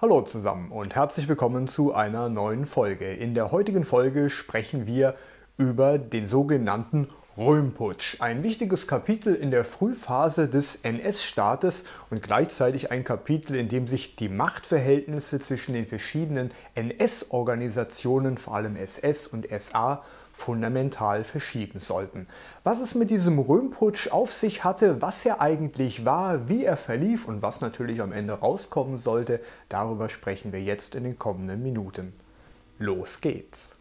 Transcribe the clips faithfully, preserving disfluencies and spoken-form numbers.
Hallo zusammen und herzlich willkommen zu einer neuen Folge. In der heutigen Folge sprechen wir über den sogenannten Röhmputsch. Ein wichtiges Kapitel in der Frühphase des N S-Staates und gleichzeitig ein Kapitel, in dem sich die Machtverhältnisse zwischen den verschiedenen N S-Organisationen, vor allem S S und S A, fundamental verschieben sollten. Was es mit diesem Röhmputsch auf sich hatte, was er eigentlich war, wie er verlief und was natürlich am Ende rauskommen sollte, darüber sprechen wir jetzt in den kommenden Minuten. Los geht's!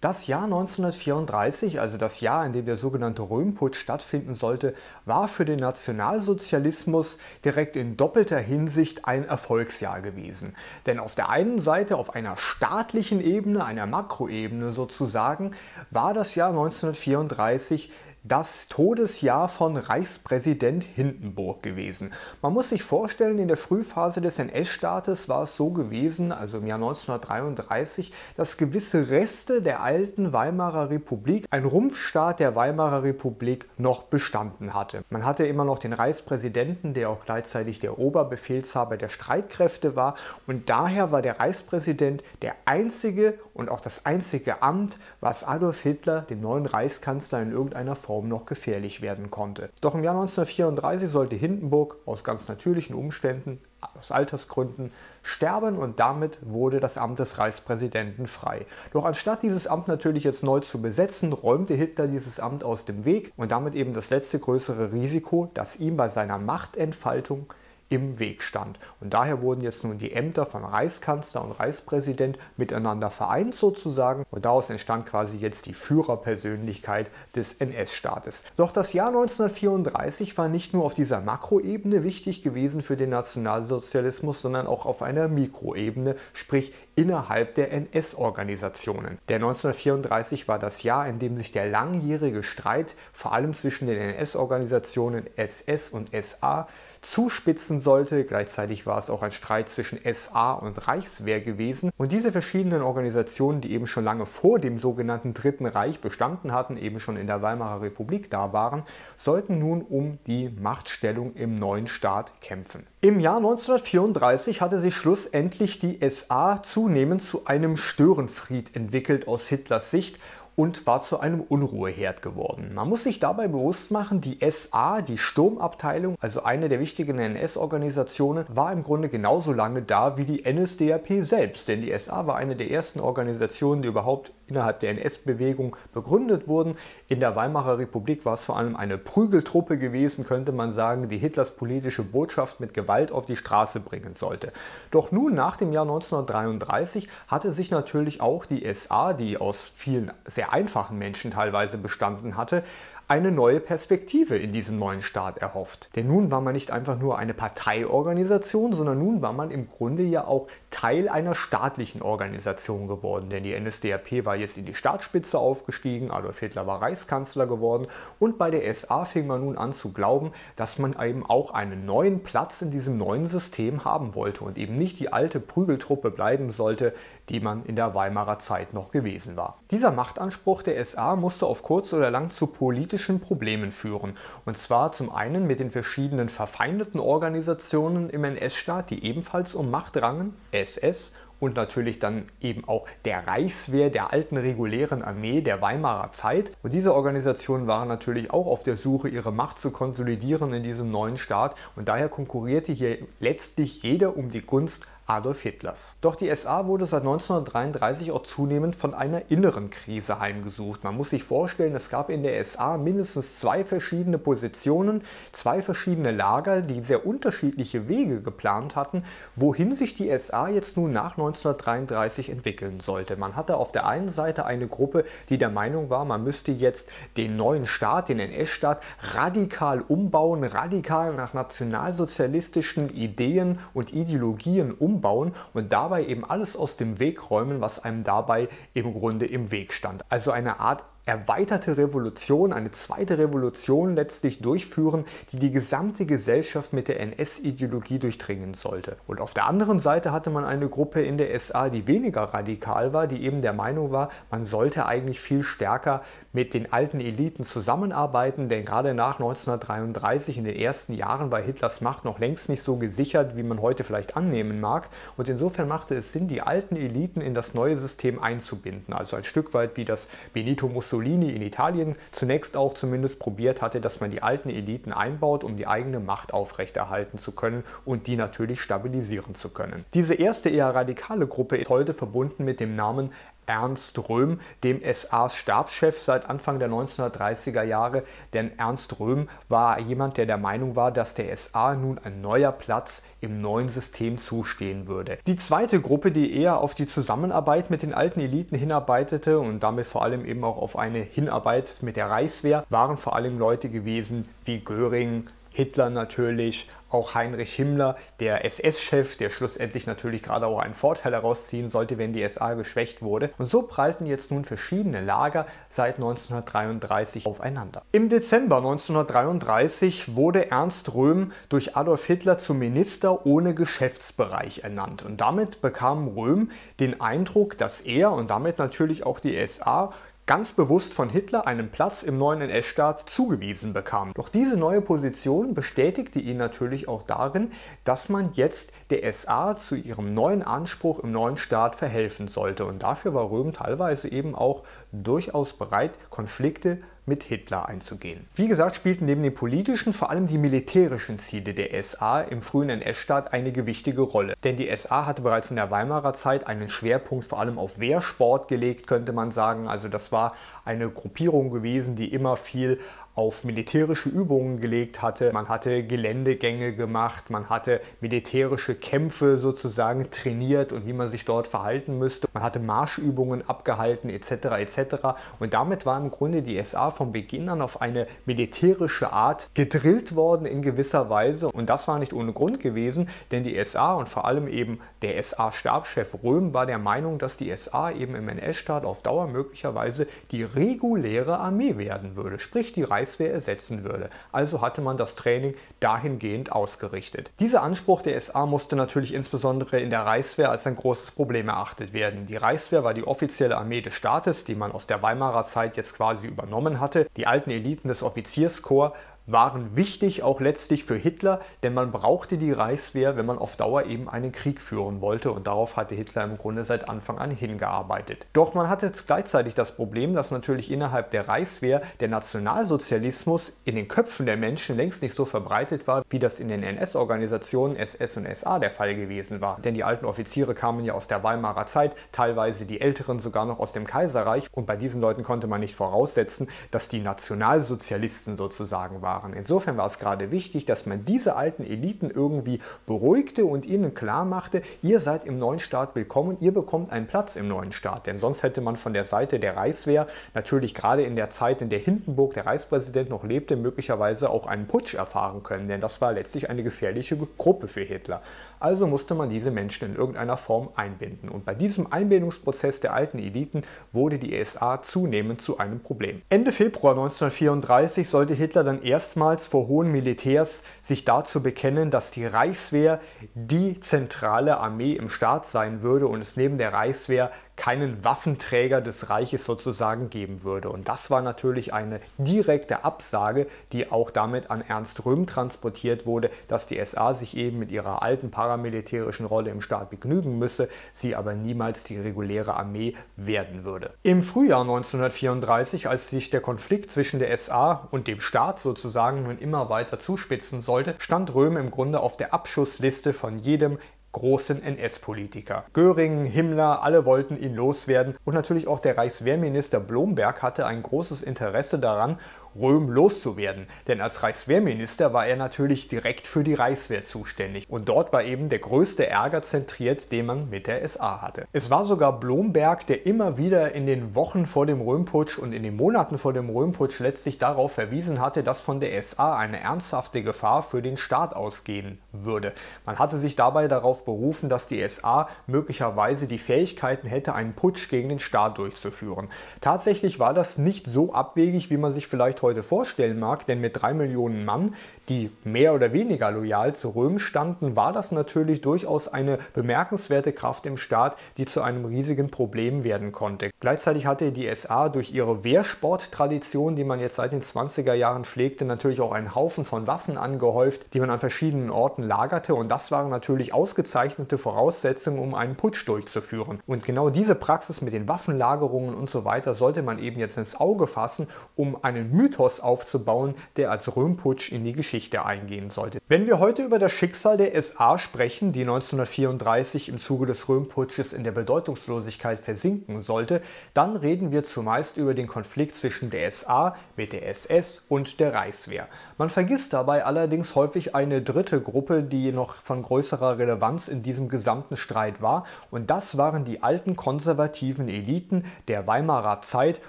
Das Jahr neunzehnhundertvierunddreißig, also das Jahr, in dem der sogenannte Röhmputsch stattfinden sollte, war für den Nationalsozialismus direkt in doppelter Hinsicht ein Erfolgsjahr gewesen. Denn auf der einen Seite, auf einer staatlichen Ebene, einer Makroebene sozusagen, war das Jahr neunzehnhundertvierunddreißig das Todesjahr von Reichspräsident Hindenburg gewesen. Man muss sich vorstellen, in der Frühphase des N S-Staates war es so gewesen, also im Jahr neunzehnhundertdreiunddreißig, dass gewisse Reste der alten Weimarer Republik, ein Rumpfstaat der Weimarer Republik, noch bestanden hatte. Man hatte immer noch den Reichspräsidenten, der auch gleichzeitig der Oberbefehlshaber der Streitkräfte war, und daher war der Reichspräsident der einzige und auch das einzige Amt, was Adolf Hitler, dem neuen Reichskanzler, in irgendeiner Form noch gefährlich werden konnte. Doch im Jahr neunzehnhundertvierunddreißig sollte Hindenburg aus ganz natürlichen Umständen, aus Altersgründen, sterben und damit wurde das Amt des Reichspräsidenten frei. Doch anstatt dieses Amt natürlich jetzt neu zu besetzen, räumte Hitler dieses Amt aus dem Weg und damit eben das letzte größere Risiko, das ihm bei seiner Machtentfaltung im Weg stand. Und daher wurden jetzt nun die Ämter von Reichskanzler und Reichspräsident miteinander vereint sozusagen und daraus entstand quasi jetzt die Führerpersönlichkeit des N S-Staates. Doch das Jahr neunzehnhundertvierunddreißig war nicht nur auf dieser Makroebene wichtig gewesen für den Nationalsozialismus, sondern auch auf einer Mikroebene, sprich innerhalb der N S-Organisationen. Denn neunzehnhundertvierunddreißig war das Jahr, in dem sich der langjährige Streit vor allem zwischen den N S-Organisationen S S und S A zuspitzen sollte. Gleichzeitig war es auch ein Streit zwischen S A und Reichswehr gewesen. Und diese verschiedenen Organisationen, die eben schon lange vor dem sogenannten Dritten Reich bestanden hatten, eben schon in der Weimarer Republik da waren, sollten nun um die Machtstellung im neuen Staat kämpfen. Im Jahr neunzehnhundertvierunddreißig hatte sich schlussendlich die S A zunehmend zu einem Störenfried entwickelt aus Hitlers Sicht und war zu einem Unruheherd geworden. Man muss sich dabei bewusst machen, die S A, die Sturmabteilung, also eine der wichtigen N S-Organisationen, war im Grunde genauso lange da wie die N S D A P selbst. Denn die S A war eine der ersten Organisationen, die überhaupt innerhalb der N S-Bewegung begründet wurden. In der Weimarer Republik war es vor allem eine Prügeltruppe gewesen, könnte man sagen, die Hitlers politische Botschaft mit Gewalt auf die Straße bringen sollte. Doch nun, nach dem Jahr neunzehnhundertdreiunddreißig, hatte sich natürlich auch die S A, die aus vielen sehr einfachen Menschen teilweise bestanden hatte, eine neue Perspektive in diesem neuen Staat erhofft. Denn nun war man nicht einfach nur eine Parteiorganisation, sondern nun war man im Grunde ja auch Teil einer staatlichen Organisation geworden. Denn die N S D A P war jetzt in die Staatsspitze aufgestiegen, Adolf Hitler war Reichskanzler geworden und bei der S A fing man nun an zu glauben, dass man eben auch einen neuen Platz in diesem neuen System haben wollte und eben nicht die alte Prügeltruppe bleiben sollte, die man in der Weimarer Zeit noch gewesen war. Dieser Machtanspruch der S A musste auf kurz oder lang zu politischen Problemen führen. Und zwar zum einen mit den verschiedenen verfeindeten Organisationen im N S-Staat, die ebenfalls um Macht rangen, S S und natürlich dann eben auch der Reichswehr, der alten regulären Armee der Weimarer Zeit. Und diese Organisationen waren natürlich auch auf der Suche, ihre Macht zu konsolidieren in diesem neuen Staat und daher konkurrierte hier letztlich jeder um die Gunst Adolf Hitlers. Doch die S A wurde seit neunzehnhundertdreiunddreißig auch zunehmend von einer inneren Krise heimgesucht. Man muss sich vorstellen, es gab in der S A mindestens zwei verschiedene Positionen, zwei verschiedene Lager, die sehr unterschiedliche Wege geplant hatten, wohin sich die S A jetzt nun nach neunzehnhundertdreiunddreißig entwickeln sollte. Man hatte auf der einen Seite eine Gruppe, die der Meinung war, man müsste jetzt den neuen Staat, den N S-Staat, radikal umbauen, radikal nach nationalsozialistischen Ideen und Ideologien umbauen. bauen und dabei eben alles aus dem Weg räumen, was einem dabei im Grunde im Weg stand. Also eine Art erweiterte Revolution, eine zweite Revolution letztlich durchführen, die die gesamte Gesellschaft mit der N S-Ideologie durchdringen sollte. Und auf der anderen Seite hatte man eine Gruppe in der S A, die weniger radikal war, die eben der Meinung war, man sollte eigentlich viel stärker mit den alten Eliten zusammenarbeiten, denn gerade nach neunzehnhundertdreiunddreißig in den ersten Jahren war Hitlers Macht noch längst nicht so gesichert, wie man heute vielleicht annehmen mag. Und insofern machte es Sinn, die alten Eliten in das neue System einzubinden, also ein Stück weit wie das Benito Mussolini in Italien zunächst auch zumindest probiert hatte, dass man die alten Eliten einbaut, um die eigene Macht aufrechterhalten zu können und die natürlich stabilisieren zu können. Diese erste eher radikale Gruppe ist heute verbunden mit dem Namen Ernst Röhm, dem S As Stabschef seit Anfang der neunzehnhundertdreißiger Jahre, denn Ernst Röhm war jemand, der der Meinung war, dass der S A nun ein neuer Platz im neuen System zustehen würde. Die zweite Gruppe, die eher auf die Zusammenarbeit mit den alten Eliten hinarbeitete und damit vor allem eben auch auf eine Hinarbeit mit der Reichswehr, waren vor allem Leute gewesen wie Göring, Hitler natürlich, auch Heinrich Himmler, der S S-Chef, der schlussendlich natürlich gerade auch einen Vorteil herausziehen sollte, wenn die S A geschwächt wurde. Und so prallten jetzt nun verschiedene Lager seit neunzehnhundertdreiunddreißig aufeinander. Im Dezember neunzehnhundertdreiunddreißig wurde Ernst Röhm durch Adolf Hitler zum Minister ohne Geschäftsbereich ernannt. Und damit bekam Röhm den Eindruck, dass er und damit natürlich auch die S A ganz bewusst von Hitler einen Platz im neuen N S-Staat zugewiesen bekam. Doch diese neue Position bestätigte ihn natürlich auch darin, dass man jetzt der S A zu ihrem neuen Anspruch im neuen Staat verhelfen sollte. Und dafür war Röhm teilweise eben auch durchaus bereit, Konflikte mit Hitler einzugehen. Wie gesagt, spielten neben den politischen vor allem die militärischen Ziele der S A im frühen N S-Staat eine gewichtige Rolle. Denn die S A hatte bereits in der Weimarer Zeit einen Schwerpunkt vor allem auf Wehrsport gelegt, könnte man sagen. Also das war eine Gruppierung gewesen, die immer viel auf militärische Übungen gelegt hatte. Man hatte Geländegänge gemacht, man hatte militärische Kämpfe sozusagen trainiert und wie man sich dort verhalten müsste. Man hatte Marschübungen abgehalten et cetera et cetera. Und damit war im Grunde die S A von Beginn an auf eine militärische Art gedrillt worden in gewisser Weise. Und das war nicht ohne Grund gewesen, denn die S A und vor allem eben der S A-Stabschef Röhm war der Meinung, dass die S A eben im N S-Staat auf Dauer möglicherweise die reguläre Armee werden würde, sprich die Reichswehr ersetzen würde. Also hatte man das Training dahingehend ausgerichtet. Dieser Anspruch der S A musste natürlich insbesondere in der Reichswehr als ein großes Problem erachtet werden. Die Reichswehr war die offizielle Armee des Staates, die man aus der Weimarer Zeit jetzt quasi übernommen hatte. Die alten Eliten des Offizierskorps waren wichtig, auch letztlich für Hitler, denn man brauchte die Reichswehr, wenn man auf Dauer eben einen Krieg führen wollte, und darauf hatte Hitler im Grunde seit Anfang an hingearbeitet. Doch man hatte jetzt gleichzeitig das Problem, dass natürlich innerhalb der Reichswehr der Nationalsozialismus in den Köpfen der Menschen längst nicht so verbreitet war, wie das in den N S-Organisationen S S und S A der Fall gewesen war. Denn die alten Offiziere kamen ja aus der Weimarer Zeit, teilweise die Älteren sogar noch aus dem Kaiserreich, und bei diesen Leuten konnte man nicht voraussetzen, dass die Nationalsozialisten sozusagen waren. Insofern war es gerade wichtig, dass man diese alten Eliten irgendwie beruhigte und ihnen klar machte, ihr seid im neuen Staat willkommen, ihr bekommt einen Platz im neuen Staat. Denn sonst hätte man von der Seite der Reichswehr natürlich gerade in der Zeit, in der Hindenburg, der Reichspräsident, noch lebte, möglicherweise auch einen Putsch erfahren können. Denn das war letztlich eine gefährliche Gruppe für Hitler. Also musste man diese Menschen in irgendeiner Form einbinden. Und bei diesem Einbindungsprozess der alten Eliten wurde die S A zunehmend zu einem Problem. Ende Februar neunzehnhundertvierunddreißig sollte Hitler dann erst erstmals vor hohen Militärs sich dazu bekennen, dass die Reichswehr die zentrale Armee im Staat sein würde und es neben der Reichswehr keinen Waffenträger des Reiches sozusagen geben würde. Und das war natürlich eine direkte Absage, die auch damit an Ernst Röhm transportiert wurde, dass die S A sich eben mit ihrer alten paramilitärischen Rolle im Staat begnügen müsse, sie aber niemals die reguläre Armee werden würde. Im Frühjahr neunzehnhundertvierunddreißig, als sich der Konflikt zwischen der S A und dem Staat sozusagen sozusagen nun immer weiter zuspitzen sollte, stand Röhm im Grunde auf der Abschussliste von jedem großen N S-Politiker. Göring, Himmler, alle wollten ihn loswerden, und natürlich auch der Reichswehrminister Blomberg hatte ein großes Interesse daran, Röhm loszuwerden, denn als Reichswehrminister war er natürlich direkt für die Reichswehr zuständig und dort war eben der größte Ärger zentriert, den man mit der S A hatte. Es war sogar Blomberg, der immer wieder in den Wochen vor dem Röhmputsch und in den Monaten vor dem Röhmputsch letztlich darauf verwiesen hatte, dass von der S A eine ernsthafte Gefahr für den Staat ausgehen würde. Man hatte sich dabei darauf berufen, dass die S A möglicherweise die Fähigkeiten hätte, einen Putsch gegen den Staat durchzuführen. Tatsächlich war das nicht so abwegig, wie man sich vielleicht heute vorstellen mag, denn mit drei Millionen Mann, die mehr oder weniger loyal zu Röhm standen, war das natürlich durchaus eine bemerkenswerte Kraft im Staat, die zu einem riesigen Problem werden konnte. Gleichzeitig hatte die S A durch ihre Wehrsporttradition, die man jetzt seit den zwanziger Jahren pflegte, natürlich auch einen Haufen von Waffen angehäuft, die man an verschiedenen Orten lagerte, und das waren natürlich ausgezeichnete Voraussetzungen, um einen Putsch durchzuführen. Und genau diese Praxis mit den Waffenlagerungen und so weiter sollte man eben jetzt ins Auge fassen, um einen Mythos aufzubauen, der als Röhmputsch in die Geschichte eingehen sollte. Wenn wir heute über das Schicksal der S A sprechen, die neunzehnhundertvierunddreißig im Zuge des Röhmputsches in der Bedeutungslosigkeit versinken sollte, dann reden wir zumeist über den Konflikt zwischen der S A mit der S S und der Reichswehr. Man vergisst dabei allerdings häufig eine dritte Gruppe, die noch von größerer Relevanz in diesem gesamten Streit war, und das waren die alten konservativen Eliten der Weimarer Zeit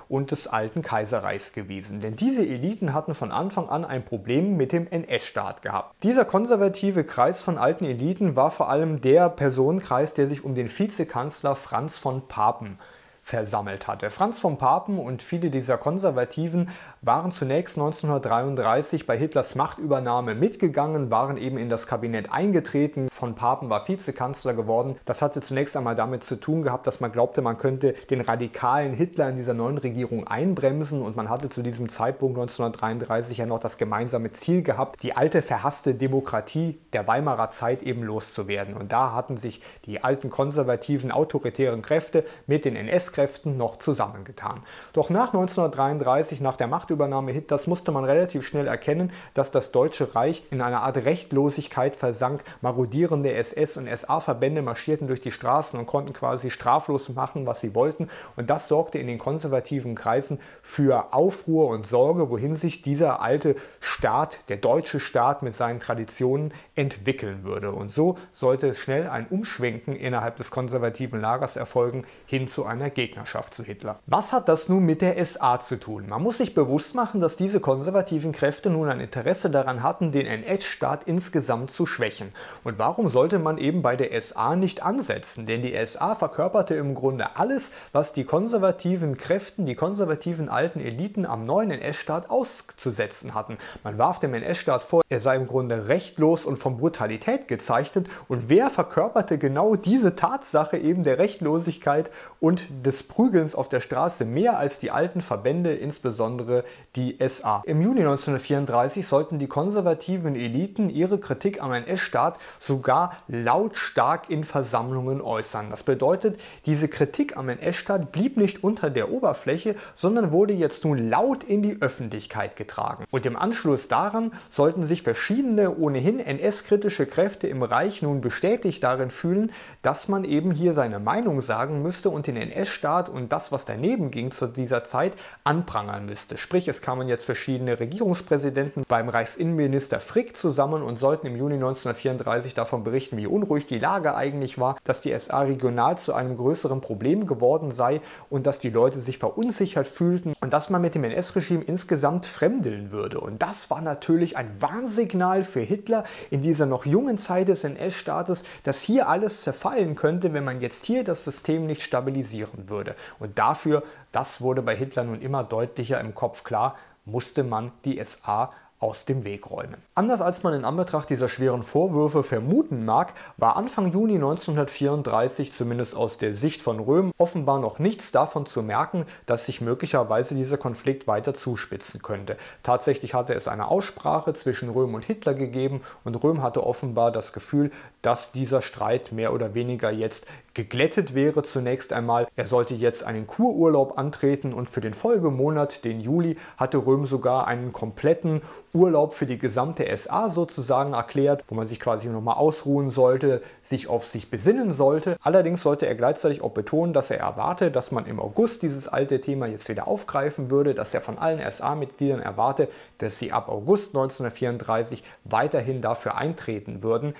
und des alten Kaiserreichs gewesen. Denn diese Eliten hatten von Anfang an ein Problem mit dem N S-Staat gehabt. Dieser konservative Kreis von alten Eliten war vor allem der Personenkreis, der sich um den Vizekanzler Franz von Papen versammelt hatte. Franz von Papen und viele dieser Konservativen waren zunächst neunzehnhundertdreiunddreißig bei Hitlers Machtübernahme mitgegangen, waren eben in das Kabinett eingetreten. Von Papen war Vizekanzler geworden. Das hatte zunächst einmal damit zu tun gehabt, dass man glaubte, man könnte den radikalen Hitler in dieser neuen Regierung einbremsen, und man hatte zu diesem Zeitpunkt neunzehnhundertdreiunddreißig ja noch das gemeinsame Ziel gehabt, die alte verhasste Demokratie der Weimarer Zeit eben loszuwerden. Und da hatten sich die alten konservativen autoritären Kräfte mit den N S-Kräften noch zusammengetan. Doch nach neunzehnhundertdreiunddreißig, nach der Machtübernahme Hitlers, musste man relativ schnell erkennen, dass das Deutsche Reich in einer Art Rechtlosigkeit versank. Marodierende S S- und S A-Verbände marschierten durch die Straßen und konnten quasi straflos machen, was sie wollten, und das sorgte in den konservativen Kreisen für Aufruhr und Sorge, wohin sich dieser alte Staat, der deutsche Staat mit seinen Traditionen, entwickeln würde. Und so sollte schnell ein Umschwenken innerhalb des konservativen Lagers erfolgen, hin zu einer Gegend. Zu Hitler. Was hat das nun mit der S A zu tun? Man muss sich bewusst machen, dass diese konservativen Kräfte nun ein Interesse daran hatten, den N S-Staat insgesamt zu schwächen. Und warum sollte man eben bei der S A nicht ansetzen? Denn die S A verkörperte im Grunde alles, was die konservativen Kräften, die konservativen alten Eliten am neuen N S-Staat auszusetzen hatten. Man warf dem N S-Staat vor, er sei im Grunde rechtlos und von Brutalität gezeichnet, und wer verkörperte genau diese Tatsache eben der Rechtlosigkeit und des Prügelns auf der Straße mehr als die alten Verbände, insbesondere die S A. Im Juni neunzehnhundertvierunddreißig sollten die konservativen Eliten ihre Kritik am N S-Staat sogar lautstark in Versammlungen äußern. Das bedeutet, diese Kritik am N S-Staat blieb nicht unter der Oberfläche, sondern wurde jetzt nun laut in die Öffentlichkeit getragen. Und im Anschluss daran sollten sich verschiedene ohnehin N S-kritische Kräfte im Reich nun bestätigt darin fühlen, dass man eben hier seine Meinung sagen müsste und den N S-Staat und das, was daneben ging zu dieser Zeit, anprangern müsste. Sprich, es kamen jetzt verschiedene Regierungspräsidenten beim Reichsinnenminister Frick zusammen und sollten im Juni neunzehnhundertvierunddreißig davon berichten, wie unruhig die Lage eigentlich war, dass die S A regional zu einem größeren Problem geworden sei und dass die Leute sich verunsichert fühlten und dass man mit dem N S-Regime insgesamt fremdeln würde. Und das war natürlich ein Warnsignal für Hitler in dieser noch jungen Zeit des N S-Staates, dass hier alles zerfallen könnte, wenn man jetzt hier das System nicht stabilisieren würde. Und dafür, das wurde bei Hitler nun immer deutlicher im Kopf klar, musste man die S A aus dem Weg räumen. Anders als man in Anbetracht dieser schweren Vorwürfe vermuten mag, war Anfang Juni neunzehnhundertvierunddreißig, zumindest aus der Sicht von Röhm, offenbar noch nichts davon zu merken, dass sich möglicherweise dieser Konflikt weiter zuspitzen könnte. Tatsächlich hatte es eine Aussprache zwischen Röhm und Hitler gegeben, und Röhm hatte offenbar das Gefühl, dass dieser Streit mehr oder weniger jetzt geglättet wäre zunächst einmal. Er sollte jetzt einen Kururlaub antreten, und für den Folgemonat, den Juli, hatte Röhm sogar einen kompletten Urlaub für die gesamte S A sozusagen erklärt, wo man sich quasi nochmal ausruhen sollte, sich auf sich besinnen sollte. Allerdings sollte er gleichzeitig auch betonen, dass er erwarte, dass man im August dieses alte Thema jetzt wieder aufgreifen würde, dass er von allen S A-Mitgliedern erwarte, dass sie ab August neunzehnhundertvierunddreißig weiterhin dafür eintreten würden,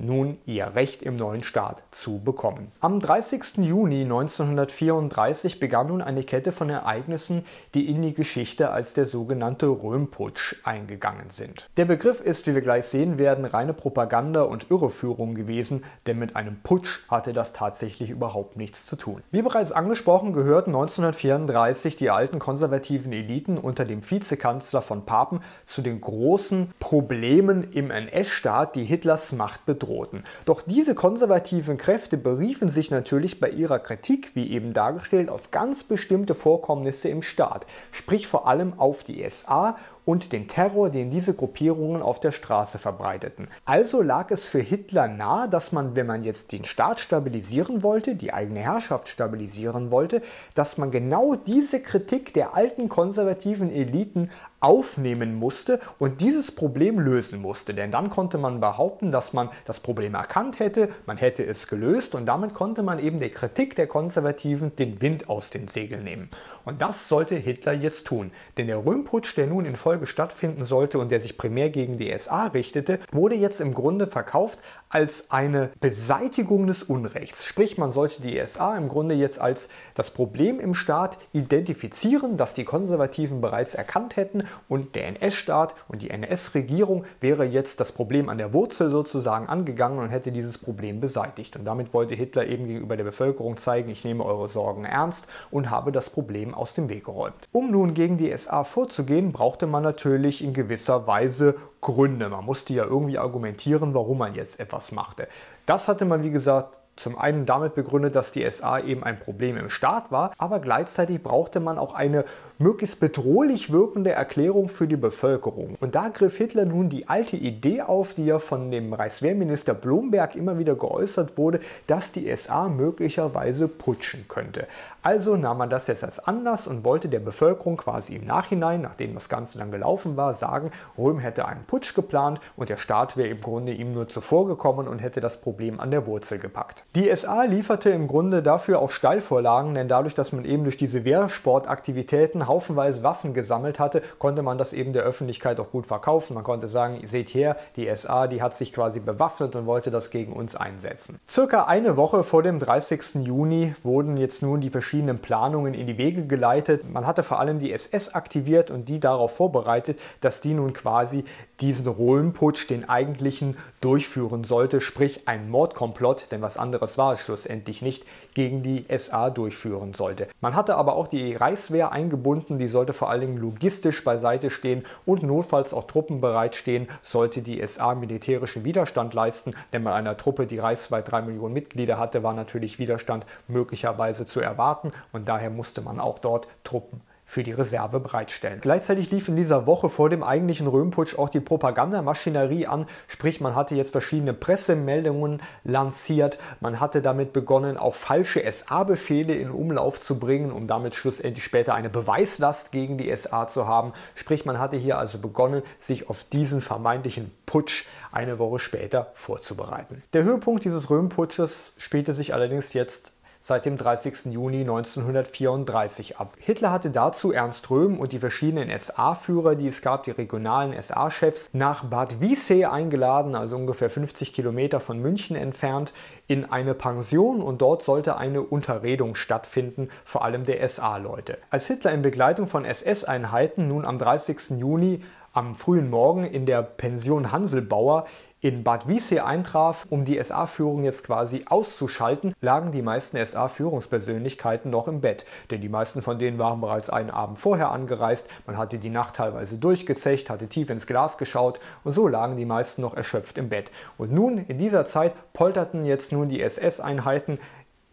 nun ihr Recht im neuen Staat zu bekommen. Am dreißigsten Juni neunzehnhundertvierunddreißig begann nun eine Kette von Ereignissen, die in die Geschichte als der sogenannte Röhmputsch eingegangen sind. Der Begriff ist, wie wir gleich sehen werden, reine Propaganda und Irreführung gewesen, denn mit einem Putsch hatte das tatsächlich überhaupt nichts zu tun. Wie bereits angesprochen, gehörten neunzehnhundertvierunddreißig die alten konservativen Eliten unter dem Vizekanzler von Papen zu den großen Problemen im N S-Staat, die Hitlers Macht betrifft. Drohten. Doch diese konservativen Kräfte beriefen sich natürlich bei ihrer Kritik, wie eben dargestellt, auf ganz bestimmte Vorkommnisse im Staat, sprich vor allem auf die S A und den Terror, den diese Gruppierungen auf der Straße verbreiteten. Also lag es für Hitler nahe, dass man, wenn man jetzt den Staat stabilisieren wollte, die eigene Herrschaft stabilisieren wollte, dass man genau diese Kritik der alten konservativen Eliten aufnehmen musste und dieses Problem lösen musste. Denn dann konnte man behaupten, dass man das Problem erkannt hätte, man hätte es gelöst und damit konnte man eben der Kritik der Konservativen den Wind aus den Segeln nehmen. Und das sollte Hitler jetzt tun, denn der Röhmputsch, der nun in Folge stattfinden sollte und der sich primär gegen die S A richtete, wurde jetzt im Grunde verkauft als eine Beseitigung des Unrechts. Sprich, man sollte die S A im Grunde jetzt als das Problem im Staat identifizieren, das die Konservativen bereits erkannt hätten und der N S-Staat und die N S-Regierung wäre jetzt das Problem an der Wurzel sozusagen angegangen und hätte dieses Problem beseitigt. Und damit wollte Hitler eben gegenüber der Bevölkerung zeigen, ich nehme eure Sorgen ernst und habe das Problem aus dem Weg geräumt. Um nun gegen die S A vorzugehen, brauchte man natürlich in gewisser Weise Gründe. Man musste ja irgendwie argumentieren, warum man jetzt etwas machte. Das hatte man, wie gesagt, zum einen damit begründet, dass die S A eben ein Problem im Staat war, aber gleichzeitig brauchte man auch eine möglichst bedrohlich wirkende Erklärung für die Bevölkerung. Und da griff Hitler nun die alte Idee auf, die ja von dem Reichswehrminister Blomberg immer wieder geäußert wurde, dass die S A möglicherweise putschen könnte. Also nahm man das jetzt als Anlass und wollte der Bevölkerung quasi im Nachhinein, nachdem das Ganze dann gelaufen war, sagen, Röhm hätte einen Putsch geplant und der Staat wäre im Grunde ihm nur zuvorgekommen und hätte das Problem an der Wurzel gepackt. Die S A lieferte im Grunde dafür auch Steilvorlagen, denn dadurch, dass man eben durch diese Wehrsportaktivitäten haufenweise Waffen gesammelt hatte, konnte man das eben der Öffentlichkeit auch gut verkaufen. Man konnte sagen, seht her, die S A, die hat sich quasi bewaffnet und wollte das gegen uns einsetzen. Circa eine Woche vor dem dreißigsten Juni wurden jetzt nun die verschiedenen Planungen in die Wege geleitet. Man hatte vor allem die S S aktiviert und die darauf vorbereitet, dass die nun quasi diesen Röhmputsch, den eigentlichen, durchführen sollte, sprich ein Mordkomplott, denn was anderes das war es schlussendlich nicht, gegen die S A durchführen sollte. Man hatte aber auch die Reichswehr eingebunden, die sollte vor allen Dingen logistisch beiseite stehen und notfalls auch Truppen bereitstehen, sollte die S A militärischen Widerstand leisten, denn bei einer Truppe, die reichsweit drei Millionen Mitglieder hatte, war natürlich Widerstand möglicherweise zu erwarten und daher musste man auch dort Truppen für die Reserve bereitstellen. Gleichzeitig lief in dieser Woche vor dem eigentlichen Röhmputsch auch die Propagandamaschinerie an, sprich man hatte jetzt verschiedene Pressemeldungen lanciert, man hatte damit begonnen, auch falsche S A-Befehle in Umlauf zu bringen, um damit schlussendlich später eine Beweislast gegen die S A zu haben, sprich man hatte hier also begonnen, sich auf diesen vermeintlichen Putsch eine Woche später vorzubereiten. Der Höhepunkt dieses Röhmputsches spielte sich allerdings jetzt seit dem dreißigsten Juni neunzehnhundertvierunddreißig ab. Hitler hatte dazu Ernst Röhm und die verschiedenen S A-Führer, die es gab, die regionalen S A-Chefs, nach Bad Wiessee eingeladen, also ungefähr fünfzig Kilometer von München entfernt, in eine Pension und dort sollte eine Unterredung stattfinden, vor allem der S A-Leute. Als Hitler in Begleitung von S S-Einheiten nun am dreißigsten Juni am frühen Morgen in der Pension Hanselbauer in Bad Wiessee eintraf, um die S A-Führung jetzt quasi auszuschalten, lagen die meisten S A-Führungspersönlichkeiten noch im Bett. Denn die meisten von denen waren bereits einen Abend vorher angereist, man hatte die Nacht teilweise durchgezecht, hatte tief ins Glas geschaut und so lagen die meisten noch erschöpft im Bett. Und nun, in dieser Zeit, polterten jetzt nun die S S-Einheiten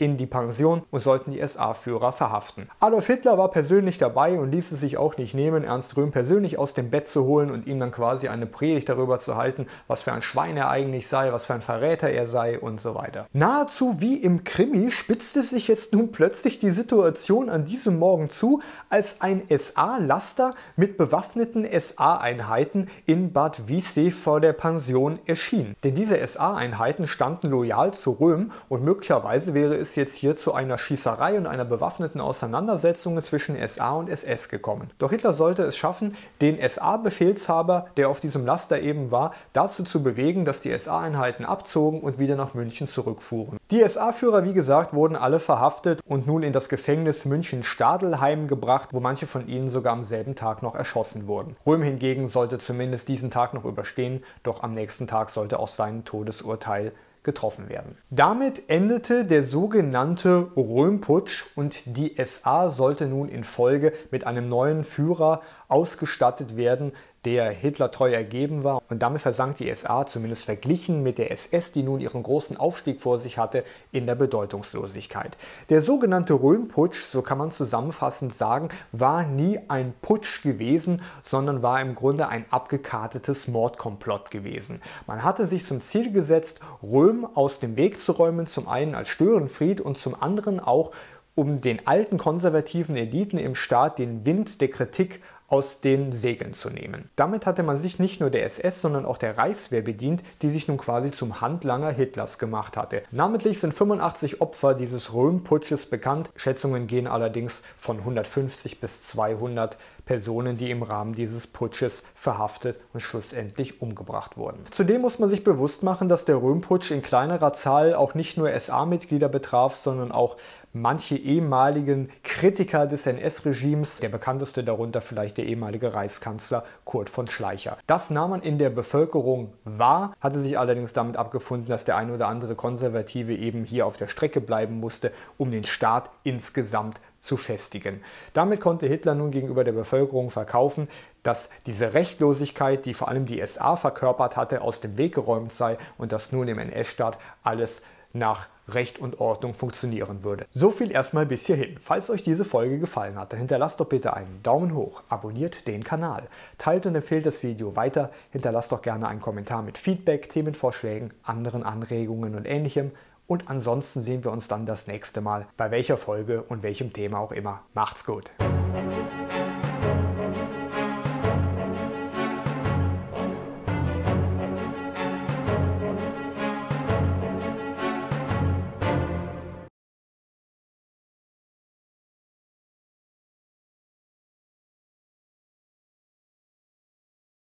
in die Pension und sollten die S A-Führer verhaften. Adolf Hitler war persönlich dabei und ließ es sich auch nicht nehmen, Ernst Röhm persönlich aus dem Bett zu holen und ihm dann quasi eine Predigt darüber zu halten, was für ein Schwein er eigentlich sei, was für ein Verräter er sei und so weiter. Nahezu wie im Krimi spitzte sich jetzt nun plötzlich die Situation an diesem Morgen zu, als ein S A-Laster mit bewaffneten S A-Einheiten in Bad Wiessee vor der Pension erschien. Denn diese S A-Einheiten standen loyal zu Röhm und möglicherweise wäre es jetzt hier zu einer Schießerei und einer bewaffneten Auseinandersetzung zwischen S A und S S gekommen. Doch Hitler sollte es schaffen, den S A-Befehlshaber, der auf diesem Laster eben war, dazu zu bewegen, dass die S A-Einheiten abzogen und wieder nach München zurückfuhren. Die S A-Führer, wie gesagt, wurden alle verhaftet und nun in das Gefängnis München-Stadelheim gebracht, wo manche von ihnen sogar am selben Tag noch erschossen wurden. Röhm hingegen sollte zumindest diesen Tag noch überstehen, doch am nächsten Tag sollte auch sein Todesurteil getroffen werden. Damit endete der sogenannte Röhmputsch und die S A sollte nun in Folge mit einem neuen Führer ausgestattet werden, der Hitler treu ergeben war, und damit versank die S A, zumindest verglichen mit der S S, die nun ihren großen Aufstieg vor sich hatte, in der Bedeutungslosigkeit. Der sogenannte Röhmputsch, so kann man zusammenfassend sagen, war nie ein Putsch gewesen, sondern war im Grunde ein abgekartetes Mordkomplott gewesen. Man hatte sich zum Ziel gesetzt, Röhm aus dem Weg zu räumen, zum einen als Störenfried und zum anderen auch, um den alten konservativen Eliten im Staat den Wind der Kritik aus den Segeln zu nehmen. Damit hatte man sich nicht nur der S S, sondern auch der Reichswehr bedient, die sich nun quasi zum Handlanger Hitlers gemacht hatte. Namentlich sind fünfundachtzig Opfer dieses Röhmputsches bekannt. Schätzungen gehen allerdings von hundertfünfzig bis zweihundert Personen, die im Rahmen dieses Putsches verhaftet und schlussendlich umgebracht wurden. Zudem muss man sich bewusst machen, dass der Röhmputsch in kleinerer Zahl auch nicht nur S A-Mitglieder betraf, sondern auch manche ehemaligen Kritiker des N S-Regimes, der bekannteste darunter vielleicht der ehemalige Reichskanzler Kurt von Schleicher. Das nahm man in der Bevölkerung wahr, hatte sich allerdings damit abgefunden, dass der ein oder andere Konservative eben hier auf der Strecke bleiben musste, um den Staat insgesamt zu festigen. Damit konnte Hitler nun gegenüber der Bevölkerung verkaufen, dass diese Rechtlosigkeit, die vor allem die S A verkörpert hatte, aus dem Weg geräumt sei und dass nun im N S-Staat alles nach Recht und Ordnung funktionieren würde. So viel erstmal bis hierhin. Falls euch diese Folge gefallen hat, dann hinterlasst doch bitte einen Daumen hoch, abonniert den Kanal, teilt und empfehlt das Video weiter, hinterlasst doch gerne einen Kommentar mit Feedback, Themenvorschlägen, anderen Anregungen und Ähnlichem. Und ansonsten sehen wir uns dann das nächste Mal, bei welcher Folge und welchem Thema auch immer. Macht's gut!